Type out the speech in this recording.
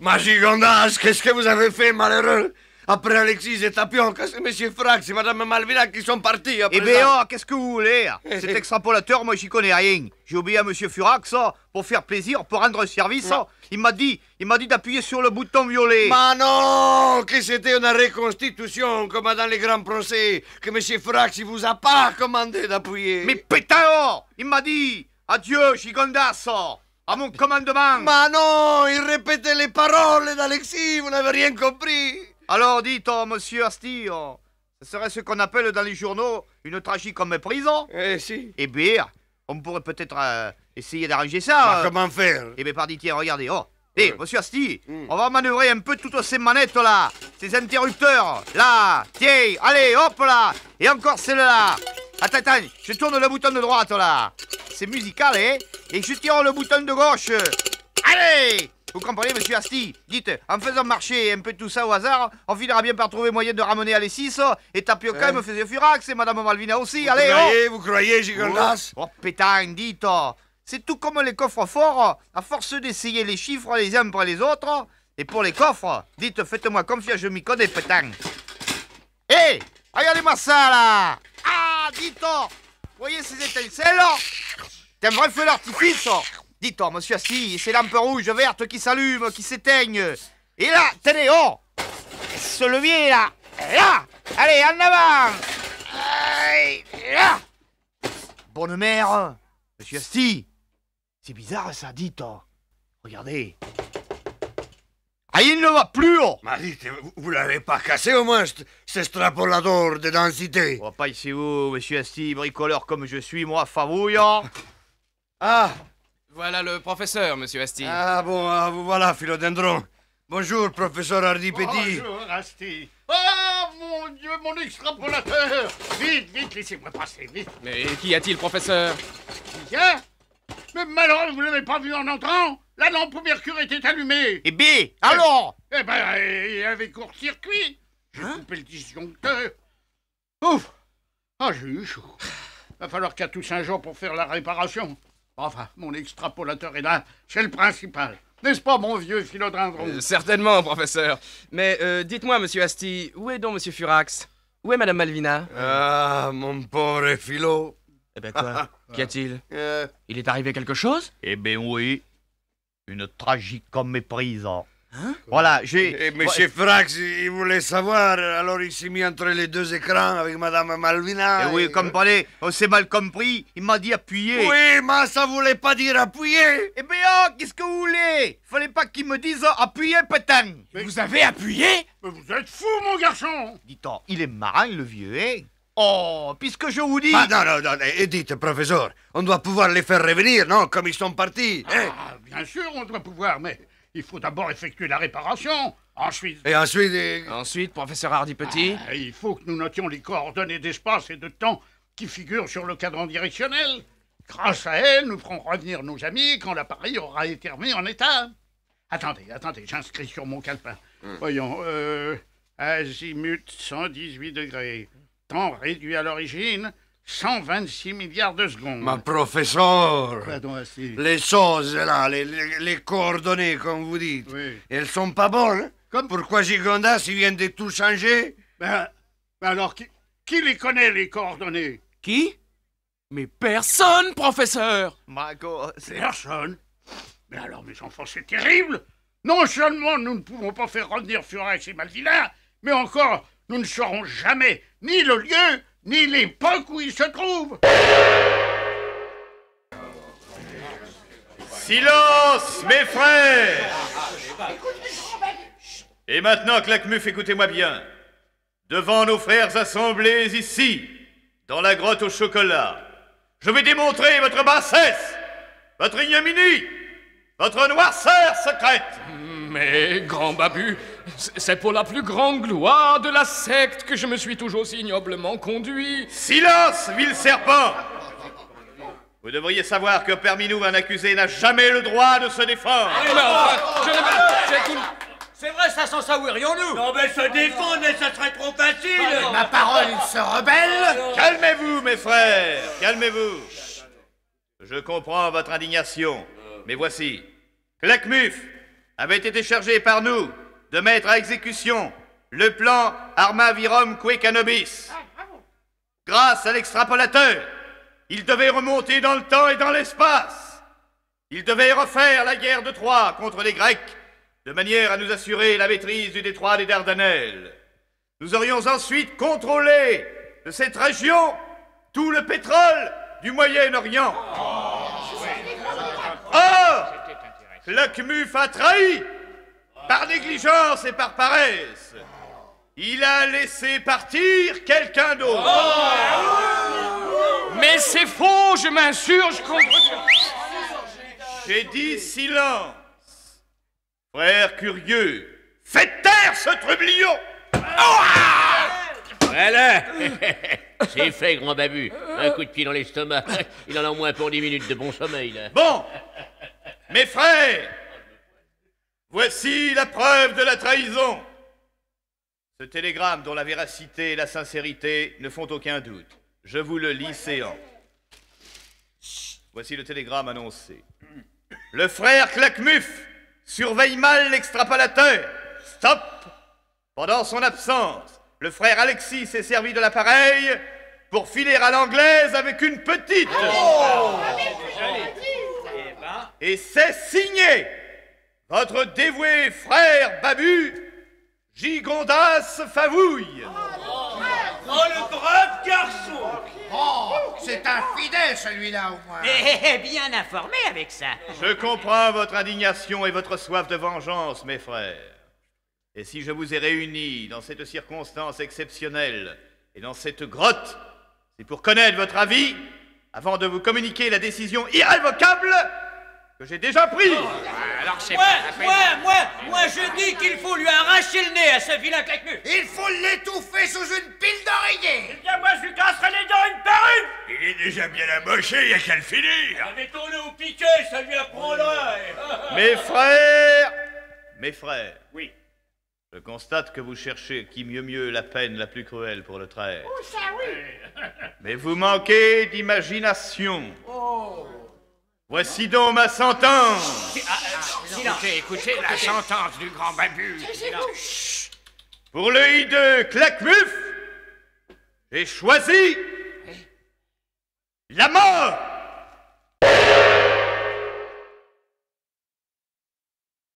Ma Gigondas, qu'est-ce que vous avez fait, malheureux? Après Alexis et Tapioca, c'est Monsieur Furax et Madame Malvina qui sont partis après. Eh bien, oh, qu'est-ce que vous voulez? Cet extrapolateur, moi, j'y connais rien. J'ai oublié à Monsieur Furax, oh, pour faire plaisir, pour rendre service. Oh. Il m'a dit d'appuyer sur le bouton violet. Mais non, que c'était une reconstitution, comme dans les grands procès, que Monsieur Furax, il vous a pas commandé d'appuyer. Mais pétain, oh, il m'a dit adieu, Gigondas, oh, à mon commandement. Mais non, il répétait les paroles d'Alexis, vous n'avez rien compris. Alors dites, oh, Monsieur Asti, oh, ce serait ce qu'on appelle dans les journaux une tragique comme méprise. Eh si. Eh bien, on pourrait peut-être essayer d'arranger ça. Comment faire? Eh bien, pardi, tiens, regardez, oh. Eh, Monsieur Asti, on va manœuvrer un peu toutes ces manettes là, ces interrupteurs, là, tiens, allez, hop là, et encore celle-là. Attends, attends, je tourne le bouton de droite là. C'est musical, eh? Et je tire le bouton de gauche. Allez! Vous comprenez, Monsieur Asti? Dites, en faisant marcher un peu tout ça au hasard, on finira bien par trouver moyen de ramener Alexis, et Tapioca me faisait Furax, et Madame Malvina aussi, vous allez, croyez, oh. Vous croyez, Gigondas? Oh, pétain, dites, oh. C'est tout comme les coffres forts, à force d'essayer les chiffres les uns pour les autres, et pour les coffres, dites, faites-moi confiance, je m'y connais, pétain. Hé, hey, regardez-moi ça, là. Ah, dites, oh. Voyez ces étincelles, oh. C'est un vrai feu d'artifice, oh. Dites-moi, Monsieur Asti, ces lampes rouges, vertes qui s'allument, qui s'éteignent. Et là, tenez, oh, ce levier là, là, allez, en avant, là. Bonne mère, Monsieur Asti, c'est bizarre ça, dites, oh. Regardez. Ah, il ne va plus, oh. Mais dites, vous l'avez pas cassé au moins, ce strapolador de densité? Oh, pas ici, vous, Monsieur Asti, bricoleur comme je suis, moi, favouillant. Ah. Voilà le professeur, Monsieur Asti. Ah bon, ah, vous voilà, Philodendron. Bonjour, professeur Hardipetit. Bonjour, Asti. Ah, mon Dieu, mon extrapolateur. Vite, vite, laissez-moi passer, vite. Mais qu'y a-t-il, professeur? Tiens, mais malheureux, vous ne l'avez pas vu en entrant? La lampe au mercure était allumée. Eh bien, alors? Eh ben, il y avait court-circuit. J'ai coupé le disjoncteur. Ouf. Ah, j'ai eu chaud. Va falloir qu'à tous un jour pour faire la réparation. Enfin, mon extrapolateur est là, c'est le principal. N'est-ce pas, mon vieux Philodendron? Certainement, professeur. Mais dites-moi, Monsieur Asti, où est donc Monsieur Furax? Où est Madame Malvina? Ah, mon pauvre Philo. Eh ben quoi? Qu'y a-t-il? Il est arrivé quelque chose? Eh ben oui. Une tragique comme méprise. Hein? Voilà, j'ai... Monsieur Furax, il voulait savoir, alors il s'est mis entre les deux écrans avec Madame Malvina. Et oui, comprenez, on s'est mal compris, il m'a dit appuyer. Oui, mais ça voulait pas dire appuyer. Eh bien, oh, qu'est-ce que vous voulez? Fallait pas qu'il me dise appuyer, putain. Mais... Vous avez appuyé? Mais vous êtes fou, mon garçon. Dites-en, il est marin, le vieux, hein? Oh, puisque je vous dis... Ah, non, non, non, et dites, professeur, on doit pouvoir les faire revenir, non, comme ils sont partis. Ah, hein? Bien sûr, on doit pouvoir, mais... Il faut d'abord effectuer la réparation, ensuite... Et ensuite... Ensuite, professeur Hardipetit. Ah, il faut que nous notions les coordonnées d'espace et de temps qui figurent sur le cadran directionnel. Grâce à elles, nous ferons revenir nos amis quand l'appareil aura été remis en état. Attendez, attendez, j'inscris sur mon calepin. Voyons, azimut 118 degrés, temps réduit à l'origine... 126 milliards de secondes. Ma professeur, les choses là, les coordonnées comme vous dites, oui, elles sont pas bonnes. Comme... Pourquoi Gigondas, il vient de tout changer? Ben alors, qui les connaît les coordonnées? Qui? Mais personne, professeur. Marco, personne. Mais alors, mes enfants, c'est terrible. Non seulement nous ne pouvons pas faire revenir Furax et Malvina, mais encore, nous ne saurons jamais ni le lieu... ni l'époque où il se trouve. Silence, mes frères. Et maintenant, Claquemuff, écoutez-moi bien. Devant nos frères assemblés ici, dans la grotte au chocolat, je vais démontrer votre bassesse, votre ignominie, votre noirceur secrète. Mais, grand Babu, c'est pour la plus grande gloire de la secte que je me suis toujours si ignoblement conduit. Silence, Ville Serpent! Vous devriez savoir que parmi nous, un accusé n'a jamais le droit de se défendre. C'est vrai, ça s'en savouirions-nous. Non, mais se défendre, ça serait trop facile. Ah, ma parole, il se rebelle. Calmez-vous, mes frères, calmez-vous. Je comprends votre indignation, mais voici. Claquemuff, avait été chargé par nous de mettre à exécution le plan Armavirum Quecanobis. Grâce à l'extrapolateur, il devait remonter dans le temps et dans l'espace. Il devait refaire la guerre de Troie contre les Grecs de manière à nous assurer la maîtrise du détroit des Dardanelles. Nous aurions ensuite contrôlé de cette région tout le pétrole du Moyen-Orient. Or, Claquemuff a trahi par négligence et par paresse. Il a laissé partir quelqu'un d'autre. Mais c'est faux, je m'insurge contre... J'ai dit silence. Frère curieux, faites taire ce trublion. Voilà. C'est fait, grand babu. Un coup de pied dans l'estomac. Il en a au moins pour 10 minutes de bon sommeil. Là. Bon, mes frères, voici la preuve de la trahison. Ce télégramme dont la véracité et la sincérité ne font aucun doute. Je vous le lis séant. Voici le télégramme annoncé. Le frère Claquemuff surveille mal l'extrapolateur. Stop! Pendant son absence, le frère Alexis s'est servi de l'appareil pour filer à l'anglaise avec une petite. Oh, et c'est signé votre dévoué frère Babu, Gigondas Favouille. Oh, le brave garçon! Oh, c'est infidèle celui-là au moins. Eh, bien informé avec ça. Je comprends votre indignation et votre soif de vengeance, mes frères. Et si je vous ai réunis dans cette circonstance exceptionnelle et dans cette grotte, c'est pour connaître votre avis avant de vous communiquer la décision irrévocable que j'ai déjà prise. Moi, je dis qu'il faut lui arracher le nez à ce vilain Claquemuff. Il faut l'étouffer sous une pile d'oreiller. Eh bien, moi, je lui casserai les dents une par une. Il est déjà bien amoché, il n'y a qu'à le finir. Mettons-le au piquet, ça lui apprend là. Mes frères. Oui. Je constate que vous cherchez qui mieux la peine la plus cruelle pour le traître. Oh, ça oui. Mais vous manquez d'imagination. Oh. Voici donc ma sentence. Écoutez la sentence du grand Babu. Pour le hideux Claquemuff, j'ai choisi la mort.